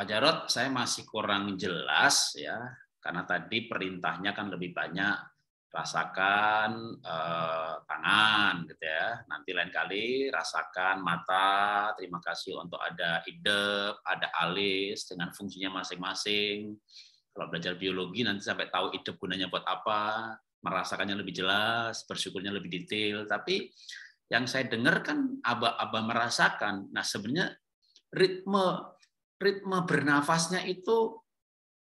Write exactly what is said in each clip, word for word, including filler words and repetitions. Pak Jarot, saya masih kurang jelas ya, karena tadi perintahnya kan lebih banyak rasakan eh, tangan gitu ya. Nanti lain kali rasakan mata. Terima kasih untuk ada idep, ada alis dengan fungsinya masing-masing. Kalau belajar biologi nanti sampai tahu idep gunanya buat apa, merasakannya lebih jelas, bersyukurnya lebih detail. Tapi yang saya dengar kan aba-aba merasakan. Nah, sebenarnya ritme ritme bernafasnya itu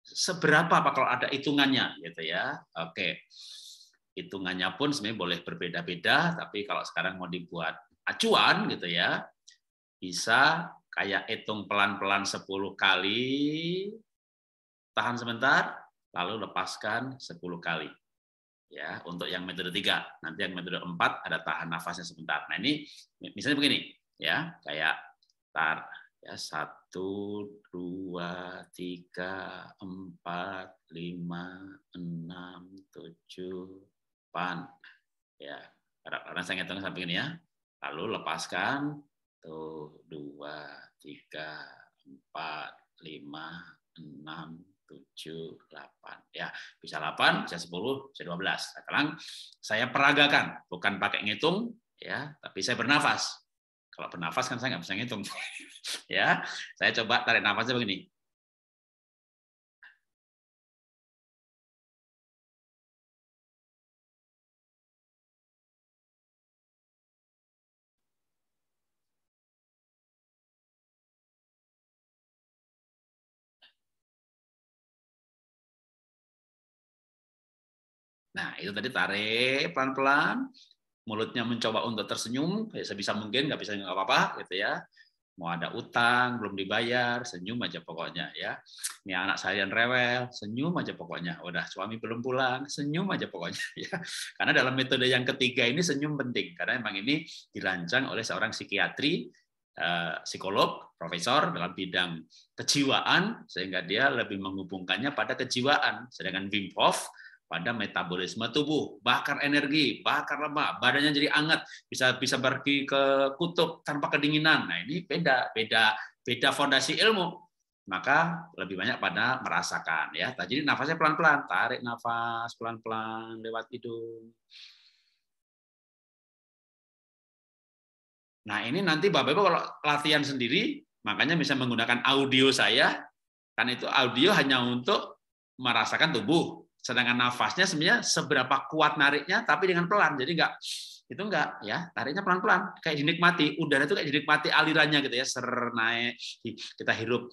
seberapa Pak kalau ada hitungannya gitu ya. Oke. Hitungannya pun sebenarnya boleh berbeda-beda, tapi kalau sekarang mau dibuat acuan gitu ya, bisa kayak hitung pelan-pelan sepuluh kali, tahan sebentar, lalu lepaskan sepuluh kali. Ya, untuk yang metode tiga. Nanti yang metode empat ada tahan nafasnya sebentar. Nah, ini misalnya begini, ya, kayak tar ya satu dua tiga empat lima enam tujuh delapan. Ya, karena saya ngitung sampai ini ya. Lalu lepaskan tuh dua tiga empat lima enam tujuh delapan. Ya, bisa delapan, bisa sepuluh, bisa dua belas. Sekarang saya peragakan, bukan pakai ngitung ya, tapi saya bernafas. Kalau bernafas kan saya nggak bisa ngitung. Ya, saya coba tarik nafasnya begini. Nah, itu tadi tarik pelan-pelan, mulutnya mencoba untuk tersenyum, ya sebisa mungkin, nggak bisa nggak apa-apa, gitu ya. Mau ada utang, belum dibayar, senyum aja pokoknya, ya. Ini anak saya yang rewel, senyum aja pokoknya. Udah suami belum pulang, senyum aja pokoknya, ya. Karena dalam metode yang ketiga ini senyum penting, karena memang ini dirancang oleh seorang psikiatri, psikolog, profesor dalam bidang kejiwaan, sehingga dia lebih menghubungkannya pada kejiwaan. Sedangkan Wim Hof pada metabolisme tubuh, bakar energi, bakar lemak, badannya jadi hangat, bisa bisa pergi ke kutub tanpa kedinginan. Nah, ini beda, beda, beda fondasi ilmu. Maka lebih banyak pada merasakan ya. Jadi nafasnya pelan-pelan, tarik nafas pelan-pelan lewat hidung. Nah, ini nanti Bapak-bapak kalau latihan sendiri, makanya bisa menggunakan audio saya. Kan itu audio hanya untuk merasakan tubuh. Sedangkan nafasnya sebenarnya seberapa kuat nariknya, tapi dengan pelan. Jadi enggak, itu enggak ya, tariknya pelan-pelan. Kayak dinikmati, udara itu kayak dinikmati alirannya gitu ya, ser naik, kita hirup.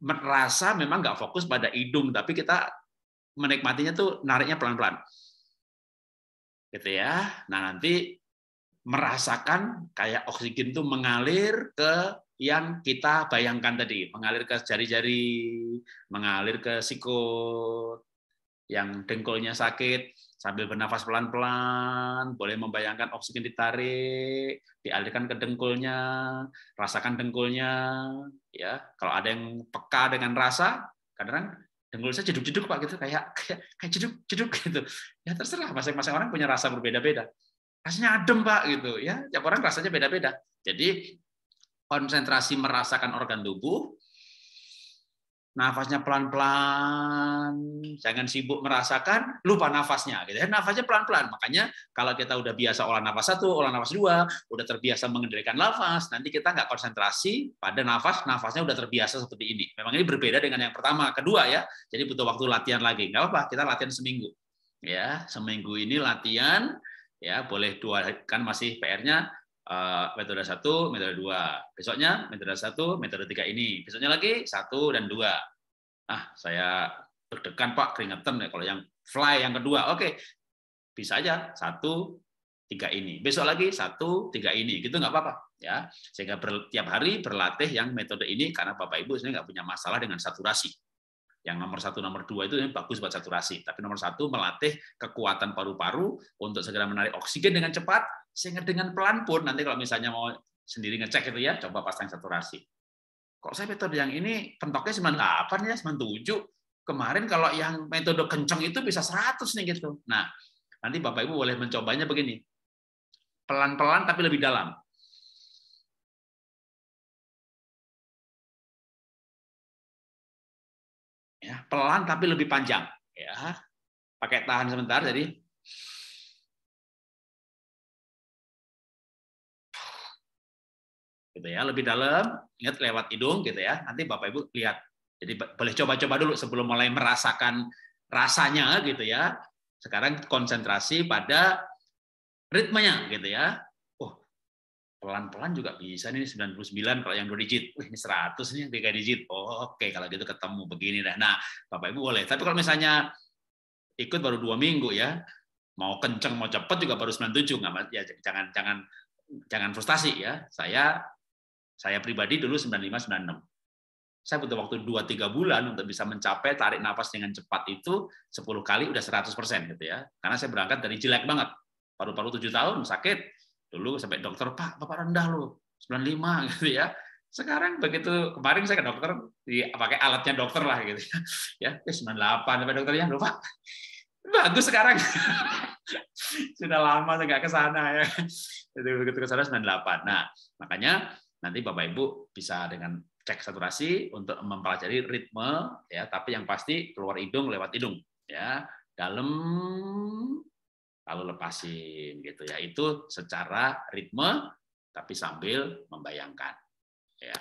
Merasa memang enggak fokus pada hidung, tapi kita menikmatinya tuh nariknya pelan-pelan. Gitu ya. Nah, nanti merasakan kayak oksigen tuh mengalir ke yang kita bayangkan tadi, mengalir ke jari-jari, mengalir ke sikut, yang dengkulnya sakit, sambil bernafas pelan-pelan, boleh membayangkan oksigen ditarik, dialirkan ke dengkulnya, rasakan dengkulnya, ya. Kalau ada yang peka dengan rasa, kadang-kadang dengkul saya jeduk-jeduk Pak gitu, kayak kayak kayak jeduk-jeduk gitu. Ya terserah, masing-masing orang punya rasa berbeda-beda. Rasanya adem Pak gitu, ya. Tiap orang rasanya beda-beda. Jadi konsentrasi merasakan organ tubuh, nafasnya pelan-pelan, jangan sibuk merasakan, lupa nafasnya. Gitu. Nafasnya pelan-pelan, makanya kalau kita udah biasa olah nafas satu, olah nafas dua, udah terbiasa mengendalikan nafas, nanti kita nggak konsentrasi pada nafas, nafasnya udah terbiasa seperti ini. Memang ini berbeda dengan yang pertama, kedua ya, jadi butuh waktu latihan lagi. Nggak apa-apa, kita latihan seminggu, ya seminggu ini latihan, ya boleh dua, kan masih P R-nya. Metode satu, metode dua. Besoknya metode satu, metode tiga ini. Besoknya lagi satu dan dua. Ah, saya deg-degan Pak, keringetan ya kalau yang fly yang kedua. Oke, bisa aja satu, tiga ini. Besok lagi satu, tiga ini. Gitu nggak apa-apa ya. Sehingga ber, tiap hari berlatih yang metode ini karena Bapak Ibu sebenarnya nggak punya masalah dengan saturasi. Yang nomor satu, nomor dua itu bagus buat saturasi. Tapi nomor satu melatih kekuatan paru-paru untuk segera menarik oksigen dengan cepat. Sehingga dengan pelan pun nanti kalau misalnya mau sendiri ngecek itu ya, coba pasang saturasi. Kok saya metode yang ini pentoknya sembilan puluh delapan ya, sembilan puluh tujuh. Kemarin kalau yang metode kenceng itu bisa seratus nih gitu. Nah, nanti Bapak Ibu boleh mencobanya begini. Pelan-pelan tapi lebih dalam. ya, pelan tapi lebih panjang ya, pakai tahan sebentar. Jadi gitu ya, lebih dalam, ingat lewat hidung gitu ya. Nanti Bapak Ibu lihat. Jadi boleh coba-coba dulu sebelum mulai merasakan rasanya gitu ya. Sekarang konsentrasi pada ritmenya gitu ya. Oh, pelan-pelan juga bisa nih, sembilan puluh sembilan kalau yang dua digit. Wih, ini seratus nih yang tiga digit. Oh, oke, okay. Kalau gitu ketemu begini dah. Nah, Bapak Ibu boleh. Tapi kalau misalnya ikut baru dua minggu ya, mau kenceng mau cepat juga baru sembilan puluh tujuh nggak ya, jangan jangan jangan frustasi ya. Saya saya pribadi dulu sembilan puluh lima sembilan puluh enam. Saya butuh waktu dua tiga bulan untuk bisa mencapai tarik nafas dengan cepat itu sepuluh kali udah seratus persen gitu ya. Karena saya berangkat dari jelek banget. Paru-paru tujuh tahun sakit. Dulu sampai dokter, "Pak, Bapak rendah loh. sembilan puluh lima." gitu ya. Sekarang begitu kemarin saya ke dokter, pakai alatnya dokter lah gitu ya. Ya sembilan puluh delapan sampai dokternya, "Loh, Pak. Bagus sekarang." Sudah lama saya nggak ke sana ya. Jadi begitu ke sana sembilan puluh delapan. Nah, makanya nanti Bapak Ibu bisa dengan cek saturasi untuk mempelajari ritme ya, tapi yang pasti keluar hidung lewat hidung ya, dalam lalu lepasin gitu ya, itu secara ritme tapi sambil membayangkan ya.